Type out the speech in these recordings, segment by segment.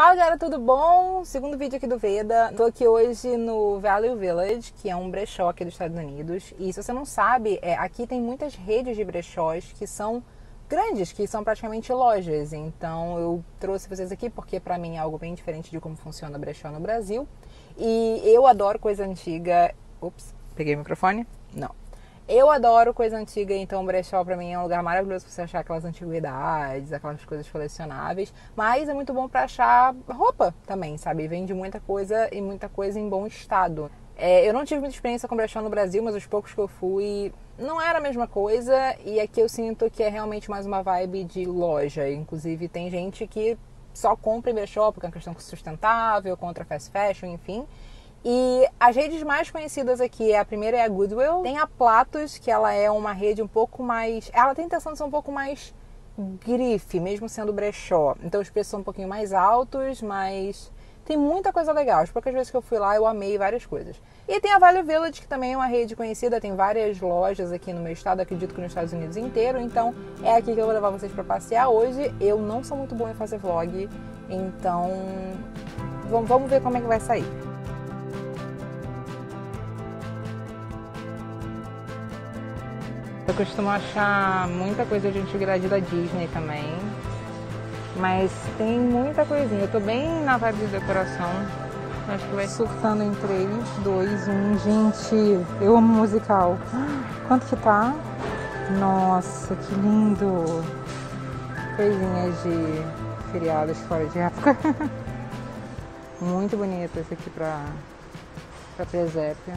Fala galera, tudo bom? Segundo vídeo aqui do VEDA. Tô aqui hoje no Value Village, que é um brechó aqui dos Estados Unidos. E se você não sabe, aqui tem muitas redes de brechós que são grandes, que são praticamente lojas. Então eu trouxe vocês aqui porque pra mim é algo bem diferente de como funciona o brechó no Brasil. E eu adoro coisa antiga. Ups, peguei o microfone? Não. Eu adoro coisa antiga, então o brechó pra mim é um lugar maravilhoso pra você achar aquelas antiguidades, aquelas coisas colecionáveis, mas é muito bom pra achar roupa também, sabe? Vende muita coisa e muita coisa em bom estado. Eu não tive muita experiência com brechó no Brasil, mas os poucos que eu fui não era a mesma coisa, e aqui eu sinto que é realmente mais uma vibe de loja. Inclusive tem gente que só compra em brechó porque é uma questão sustentável, contra fast fashion, enfim. E as redes mais conhecidas aqui, a primeira é a Goodwill, tem a Platos, que ela é uma rede um pouco mais... Ela tem a intenção de ser um pouco mais grife, mesmo sendo brechó. Então os preços são um pouquinho mais altos, mas tem muita coisa legal. As poucas vezes que eu fui lá, eu amei várias coisas. E tem a Value Village, que também é uma rede conhecida, tem várias lojas aqui no meu estado, acredito que nos Estados Unidos inteiro. Então é aqui que eu vou levar vocês para passear hoje. Eu não sou muito boa em fazer vlog, então vamos ver como é que vai sair. Eu costumo achar muita coisa de antiguidade da Disney também, mas tem muita coisinha. Eu tô bem na vibe de decoração, acho que vai surtando em 3, 2, 1. Gente, eu amo musical. Quanto que tá? Nossa, que lindo! Coisinhas de feriados fora de época. Muito bonito esse aqui pra presépio.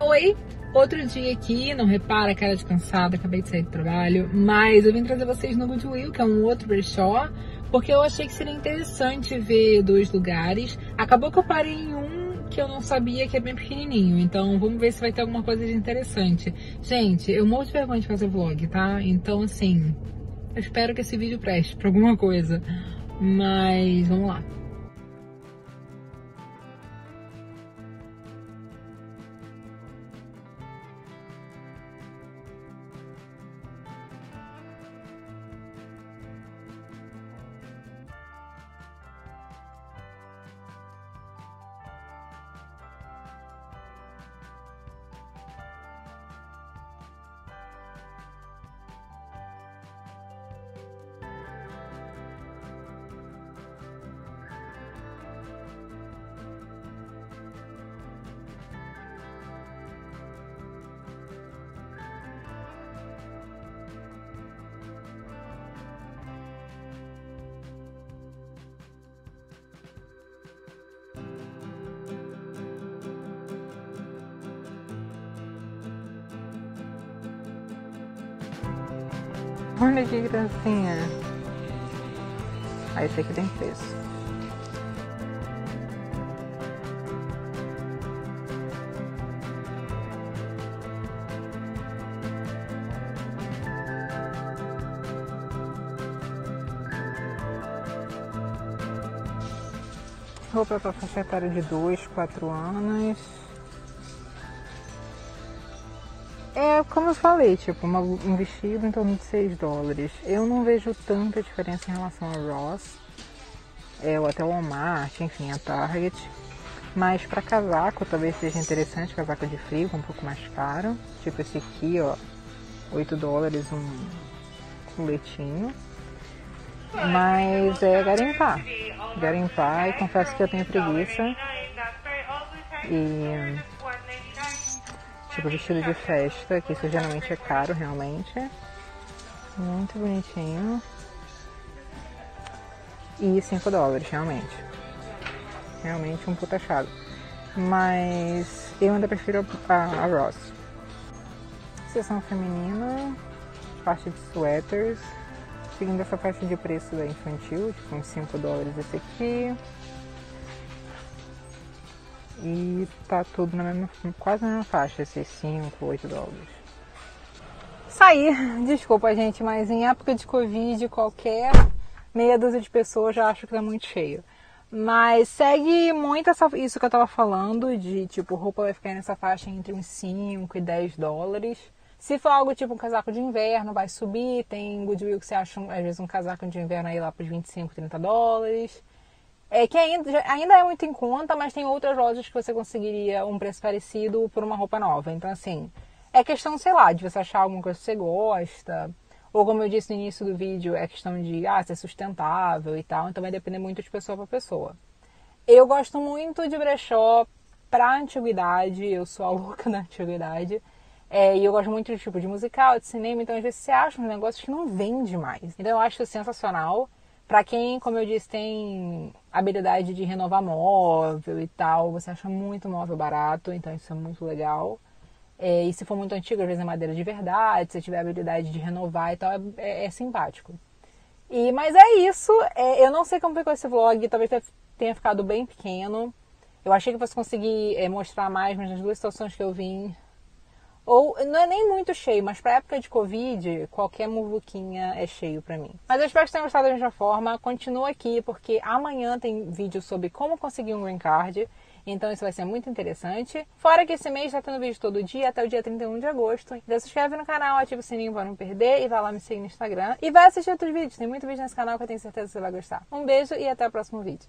Oi, outro dia aqui, não repara, cara de cansada, acabei de sair do trabalho, mas eu vim trazer vocês no Goodwill, que é um outro brechó, porque eu achei que seria interessante ver dois lugares. Acabou que eu parei em um que eu não sabia, que é bem pequenininho, então vamos ver se vai ter alguma coisa de interessante. Gente, eu morro de vergonha de fazer vlog, tá? Então, assim, eu espero que esse vídeo preste pra alguma coisa, mas vamos lá. Olha que gracinha. Ah, esse aqui tem preço. Roupa para faixa etária de 2 a 4 anos. É, como eu falei, tipo, um vestido em torno de 6 dólares. Eu não vejo tanta diferença em relação ao Ross. até o Walmart, enfim, a Target. Mas para casaco talvez seja interessante, casaco de frio, um pouco mais caro. Tipo esse aqui, ó, 8 dólares um coletinho. Mas é garimpar. Garimpar, e confesso que eu tenho preguiça. E tipo vestido de festa, que isso geralmente é caro, realmente. Muito bonitinho. E 5 dólares, realmente. Realmente um puta achado. Mas eu ainda prefiro a Ross. Seção feminina, parte de suéteres. Seguindo essa faixa de preço da infantil, tipo uns 5 dólares esse aqui. E tá tudo na mesma, quase na mesma faixa, esses 5, 8 dólares. Saí, desculpa gente, mas em época de Covid, qualquer meia dúzia de pessoas já acho que tá muito cheio. Mas segue muito isso que eu tava falando, de tipo, roupa vai ficar nessa faixa entre uns 5 e 10 dólares. Se for algo tipo um casaco de inverno, vai subir. Tem Goodwill que você acha, às vezes, um casaco de inverno aí lá pros 25, 30 dólares. É que ainda é muito em conta, mas tem outras lojas que você conseguiria um preço parecido por uma roupa nova. Então, assim, é questão, sei lá, de você achar alguma coisa que você gosta. Ou, como eu disse no início do vídeo, é questão de ser sustentável e tal. Então vai depender muito de pessoa para pessoa. Eu gosto muito de brechó pra antiguidade. Eu sou a louca da antiguidade. E eu gosto muito de tipo de musical, de cinema. Então às vezes você acha uns negócios que não vende mais. Então eu acho sensacional. Pra quem, como eu disse, tem habilidade de renovar móvel e tal. Você acha muito móvel barato. Então isso é muito legal. E se for muito antigo, às vezes é madeira de verdade, se tiver habilidade de renovar e tal, é simpático. Mas é isso, eu não sei como ficou esse vlog, talvez tenha ficado bem pequeno. Eu achei que fosse conseguir mostrar mais, mas nas duas situações que eu vim, ou não é nem muito cheio, mas pra época de Covid, qualquer muvuquinha é cheio pra mim. Mas eu espero que tenham gostado da mesma forma, continua aqui, porque amanhã tem vídeo sobre como conseguir um green card. Então isso vai ser muito interessante. Fora que esse mês está tendo vídeo todo dia, até o dia 31 de agosto. Então se inscreve no canal, ativa o sininho para não perder e vai lá me seguir no Instagram. E vai assistir outros vídeos, tem muito vídeo nesse canal que eu tenho certeza que você vai gostar. Um beijo e até o próximo vídeo.